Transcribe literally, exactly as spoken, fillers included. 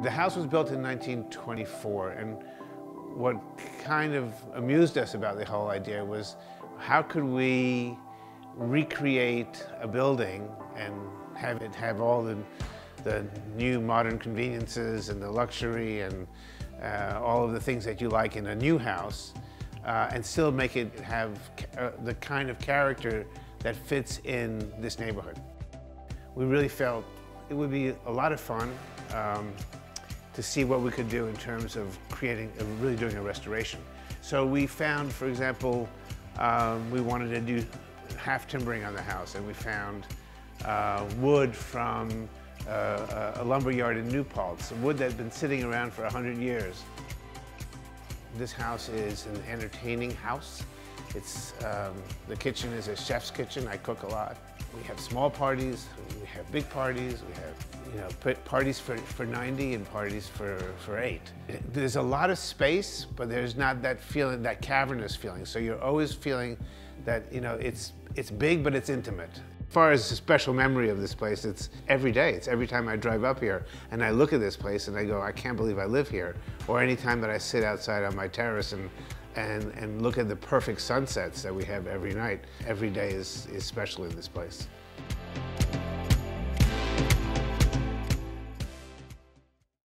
The house was built in nineteen twenty-four, and what kind of amused us about the whole idea was how could we recreate a building and have it have all the, the new modern conveniences and the luxury and uh, all of the things that you like in a new house uh, and still make it have uh, the kind of character that fits in this neighborhood. We really felt it would be a lot of fun um, to see what we could do in terms of creating, of really doing a restoration. So we found, for example, um, we wanted to do half timbering on the house, and we found uh, wood from uh, a lumber yard in New Paltz, wood that had been sitting around for a hundred years. This house is an entertaining house. It's, um, the kitchen is a chef's kitchen. I cook a lot. We have small parties, we have big parties, we have you know, parties for, for ninety and parties for, for eight. There's a lot of space, but there's not that feeling, that cavernous feeling. So you're always feeling that you know, it's, it's big, but it's intimate. As far as a special memory of this place, it's every day. It's every time I drive up here and I look at this place and I go, I can't believe I live here. Or any time that I sit outside on my terrace and And, and look at the perfect sunsets that we have every night. Every day is, is special in this place.